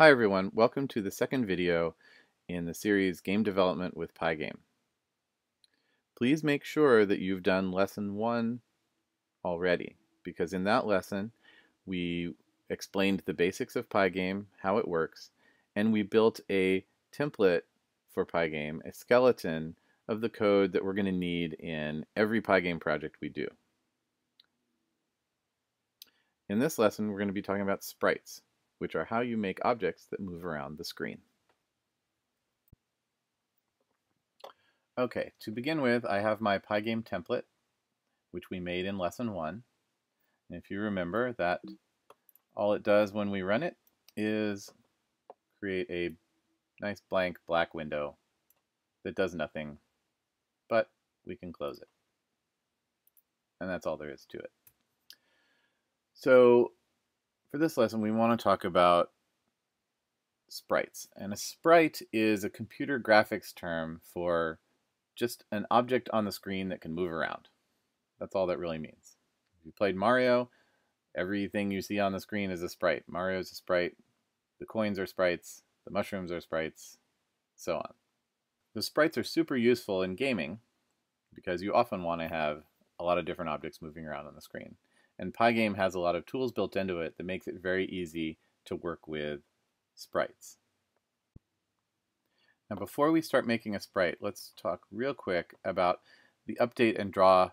Hi everyone, welcome to the second video in the series Game Development with Pygame. Please make sure that you've done lesson 1 already, because in that lesson we explained the basics of Pygame, how it works, and we built a template for Pygame, a skeleton of the code that we're going to need in every Pygame project we do. In this lesson we're going to be talking about sprites, which are how you make objects that move around the screen. Okay, to begin with, I have my Pygame template, which we made in lesson 1. And if you remember, that all it does when we run it is create a nice blank black window that does nothing, but we can close it. And that's all there is to it. So, for this lesson, we want to talk about sprites. And a sprite is a computer graphics term for just an object on the screen that can move around. That's all that really means. If you played Mario, everything you see on the screen is a sprite. Mario's a sprite, the coins are sprites, the mushrooms are sprites, so on. The sprites are super useful in gaming because you often want to have a lot of different objects moving around on the screen. And Pygame has a lot of tools built into it that makes it very easy to work with sprites. Now, before we start making a sprite, let's talk real quick about the update and draw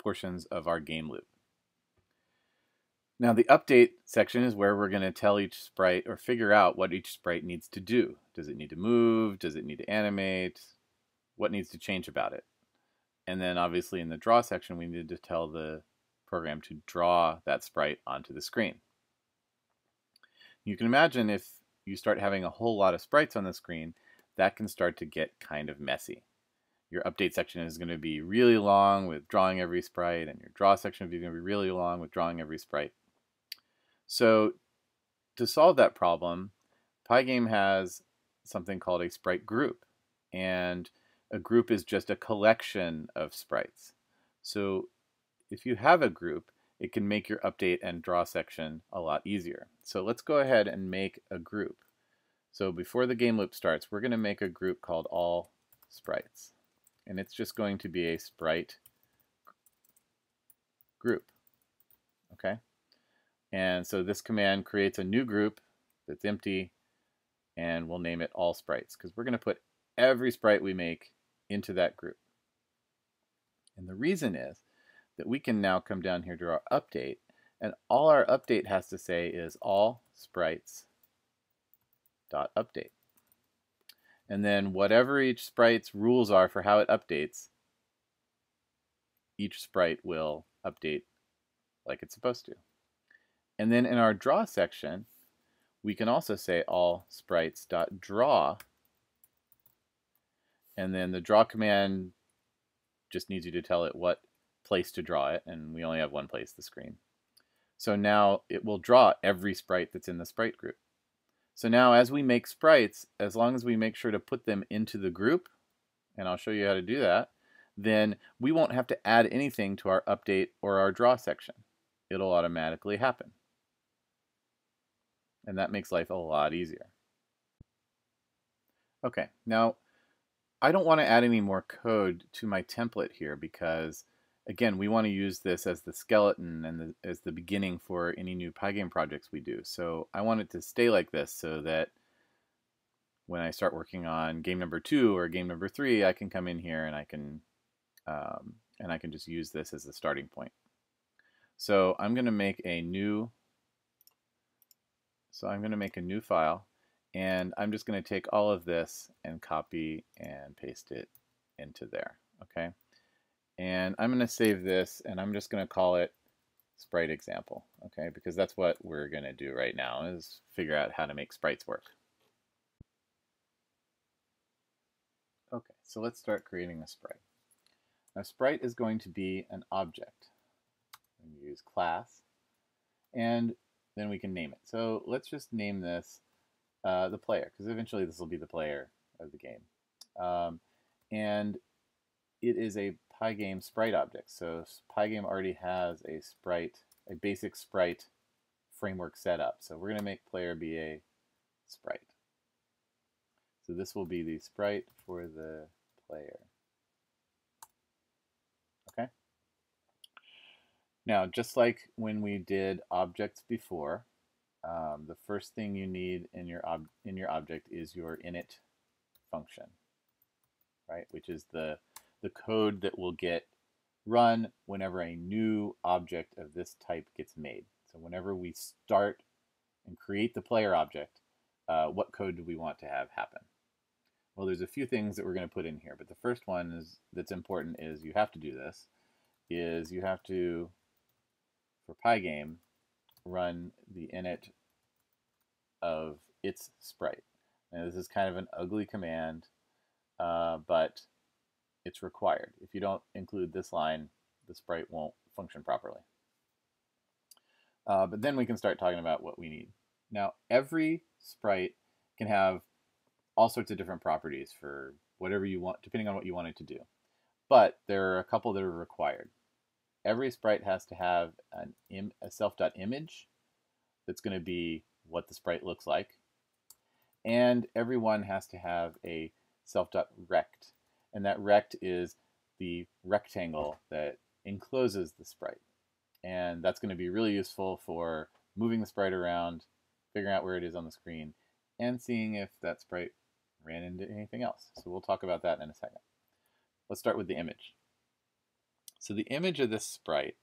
portions of our game loop. Now, the update section is where we're going to tell each sprite or figure out what each sprite needs to do. Does it need to move? Does it need to animate? What needs to change about it? And then obviously in the draw section, we need to tell the program to draw that sprite onto the screen. You can imagine if you start having a whole lot of sprites on the screen, that can start to get kind of messy. Your update section is going to be really long with drawing every sprite, and your draw section is going to be really long with drawing every sprite. So to solve that problem, Pygame has something called a sprite group, and a group is just a collection of sprites. So if you have a group, it can make your update and draw section a lot easier. So let's go ahead and make a group. So before the game loop starts, we're going to make a group called All Sprites. And it's just going to be a sprite group. Okay? And so this command creates a new group that's empty, and we'll name it All Sprites, because we're going to put every sprite we make into that group. And the reason is that we can now come down here to our update, and all our update has to say is all sprites.update. And then whatever each sprite's rules are for how it updates, each sprite will update like it's supposed to. And then in our draw section, we can also say all sprites.draw, and then the draw command just needs you to tell it what place to draw it, and we only have one place, the screen. So now it will draw every sprite that's in the sprite group. So now as we make sprites, as long as we make sure to put them into the group, and I'll show you how to do that, then we won't have to add anything to our update or our draw section. It'll automatically happen. And that makes life a lot easier. Okay, now I don't want to add any more code to my template here because again, we want to use this as the skeleton and as the beginning for any new Pygame projects we do. So I want it to stay like this so that when I start working on game number 2 or game number 3, I can come in here and I can just use this as the starting point. So I'm going to make a new. So I'm going to make a new file, and I'm just going to take all of this and copy and paste it into there. Okay. And I'm going to save this, and I'm just going to call it Sprite Example, okay? Because that's what we're going to do right now, is figure out how to make sprites work. Okay, so let's start creating a sprite. Now, sprite is going to be an object. I'm going to use class, and then we can name it. So let's just name this the player, because eventually this will be the player of the game. And it is a Pygame sprite object. So Pygame already has a sprite, a basic sprite framework set up. So we're going to make player be a sprite. So this will be the sprite for the player. Okay. Now, just like when we did objects before, the first thing you need in your object is your init function, right? Which is the code that will get run whenever a new object of this type gets made. So whenever we start and create the player object, what code do we want to have happen? Well, there's a few things that we're going to put in here, but the first one is that's important is you have to do this, is you have to, for Pygame, run the init of its sprite. Now this is kind of an ugly command, but it's required. If you don't include this line, the sprite won't function properly. But then we can start talking about what we need. Now, every sprite can have all sorts of different properties for whatever you want, depending on what you want it to do. But there are a couple that are required. Every sprite has to have a self.image that's going to be what the sprite looks like. And every one has to have a self.rect. And that rect is the rectangle that encloses the sprite. And that's going to be really useful for moving the sprite around, figuring out where it is on the screen, and seeing if that sprite ran into anything else. So we'll talk about that in a second. Let's start with the image. So the image of this sprite,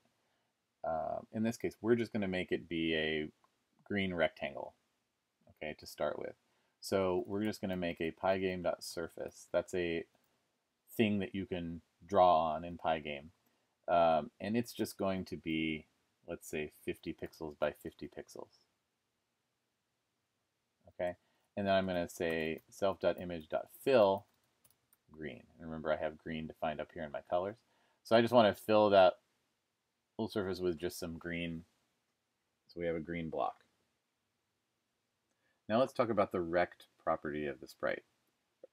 in this case, we're just going to make it be a green rectangle, okay, to start with. So we're just going to make a pygame.surface. That's a thing that you can draw on in Pygame. And it's just going to be, let's say, 50 pixels by 50 pixels. Okay, and then I'm going to say self.image.fill green. And remember, I have green defined up here in my colors. So I just want to fill that whole surface with just some green, so we have a green block. Now let's talk about the rect property of the sprite.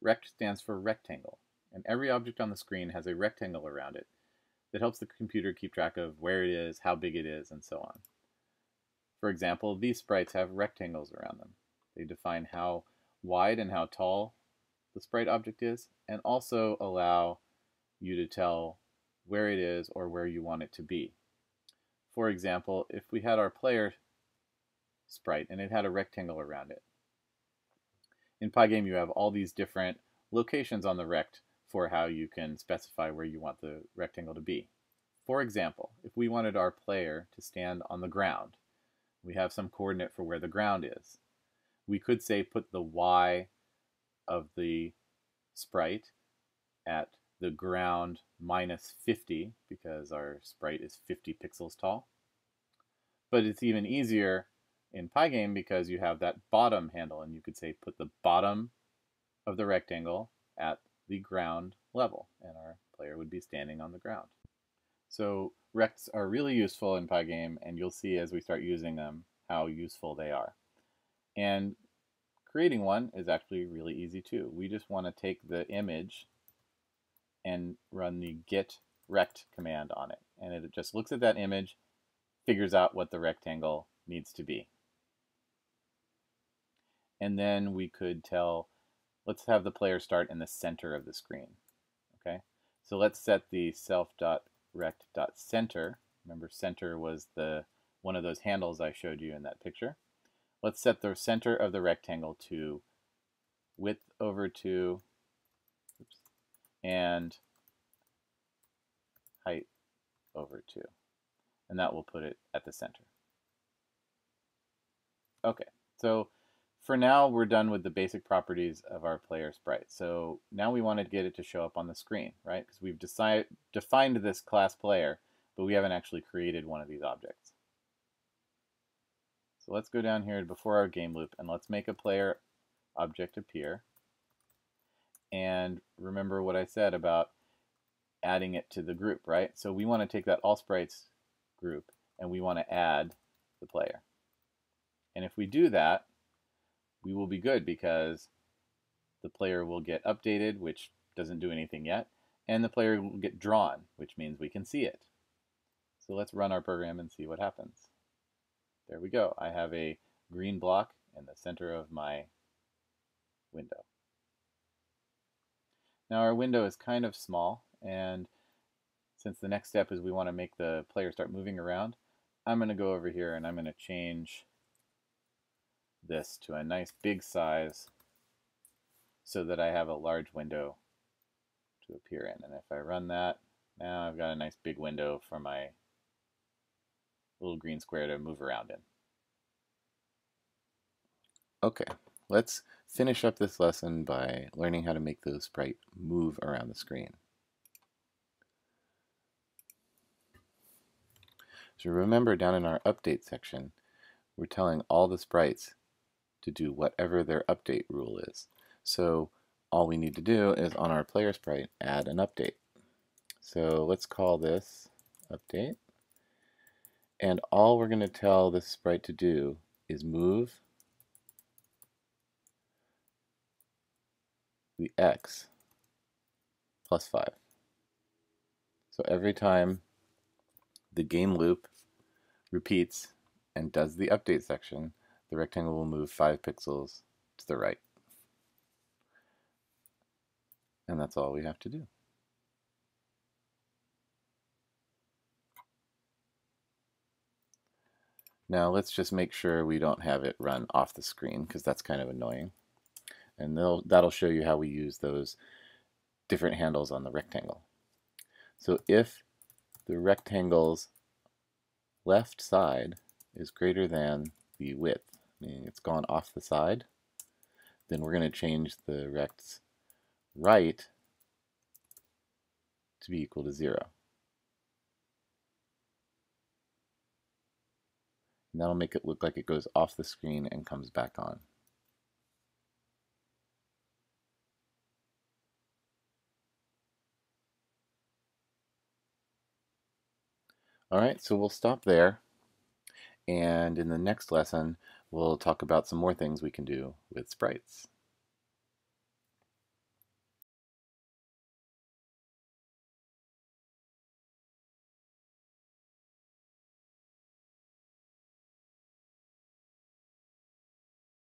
Rect stands for rectangle, and every object on the screen has a rectangle around it that helps the computer keep track of where it is, how big it is, and so on. For example, these sprites have rectangles around them. They define how wide and how tall the sprite object is, and also allow you to tell where it is or where you want it to be. For example, if we had our player sprite and it had a rectangle around it, in Pygame you have all these different locations on the rect for how you can specify where you want the rectangle to be. For example, if we wanted our player to stand on the ground, we have some coordinate for where the ground is. We could say put the Y of the sprite at the ground minus 50, because our sprite is 50 pixels tall. But it's even easier in Pygame because you have that bottom handle, and you could say put the bottom of the rectangle at the ground level, and our player would be standing on the ground. So rects are really useful in Pygame, and you'll see as we start using them how useful they are. And creating one is actually really easy too. We just want to take the image and run the get rect command on it. And it just looks at that image, figures out what the rectangle needs to be. And then we could tell, let's have the player start in the center of the screen. Okay, so let's set the self.rect.center. Remember, center was the one of those handles I showed you in that picture. Let's set the center of the rectangle to width over 2, oops, and height over 2. And that will put it at the center. Okay, so for now we're done with the basic properties of our player sprite. So now we want to get it to show up on the screen, right? Because we've defined this class player, but we haven't actually created one of these objects. So let's go down here before our game loop and let's make a player object appear. And remember what I said about adding it to the group, right? So we want to take that all sprites group and we want to add the player. And if we do that, we will be good because the player will get updated, which doesn't do anything yet, and the player will get drawn, which means we can see it. So let's run our program and see what happens. There we go. I have a green block in the center of my window. Now our window is kind of small, and since the next step is we want to make the player start moving around, I'm going to go over here and I'm going to change this to a nice big size so that I have a large window to appear in. And if I run that, now I've got a nice big window for my little green square to move around in. Okay, let's finish up this lesson by learning how to make the sprite move around the screen. So remember, down in our update section, we're telling all the sprites to do whatever their update rule is. So all we need to do is, on our player sprite, add an update. So let's call this update. And all we're going to tell this sprite to do is move the x plus 5. So every time the game loop repeats and does the update section, the rectangle will move 5 pixels to the right. And that's all we have to do. Now let's just make sure we don't have it run off the screen, because that's kind of annoying. And that'll show you how we use those different handles on the rectangle. So if the rectangle's left side is greater than the width, meaning it's gone off the side, then we're going to change the rect's right to be equal to 0. And that'll make it look like it goes off the screen and comes back on. Alright, so we'll stop there, and in the next lesson we'll talk about some more things we can do with sprites.